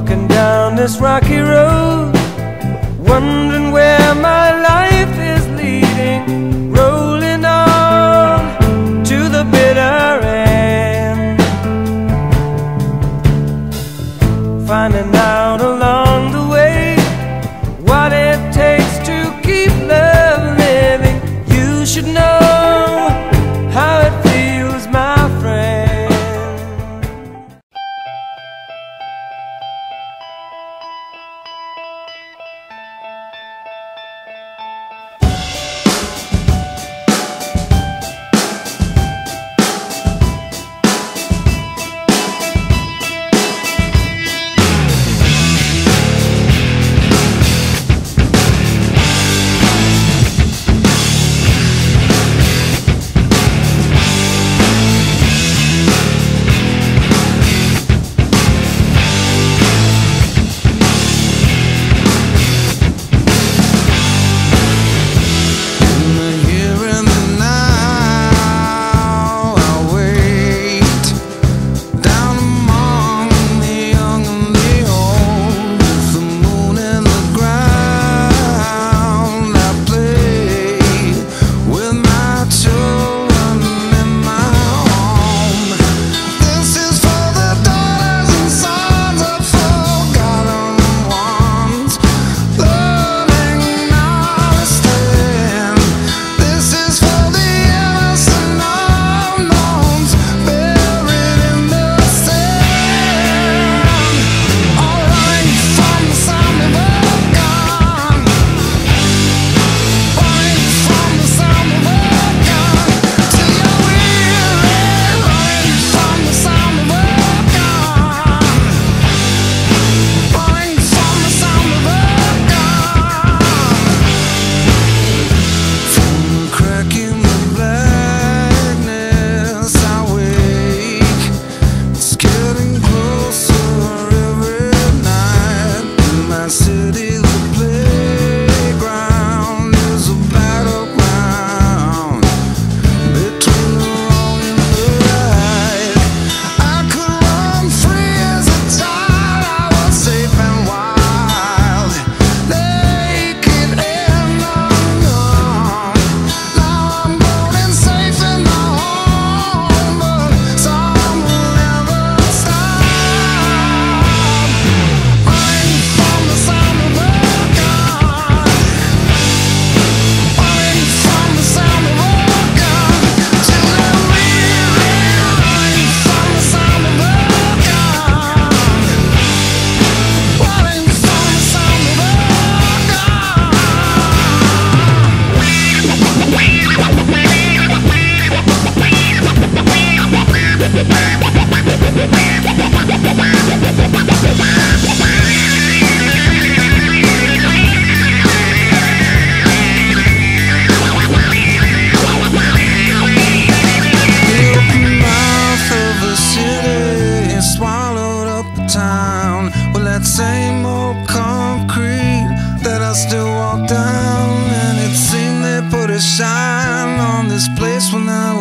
walking down this rocky road, wondering where my life is leading, rolling on to the bitter end, finding out along the way what it takes to keep love living. You should know how it feels, my friend. Still walk down, and it seemed they put a shine on this place. Well, now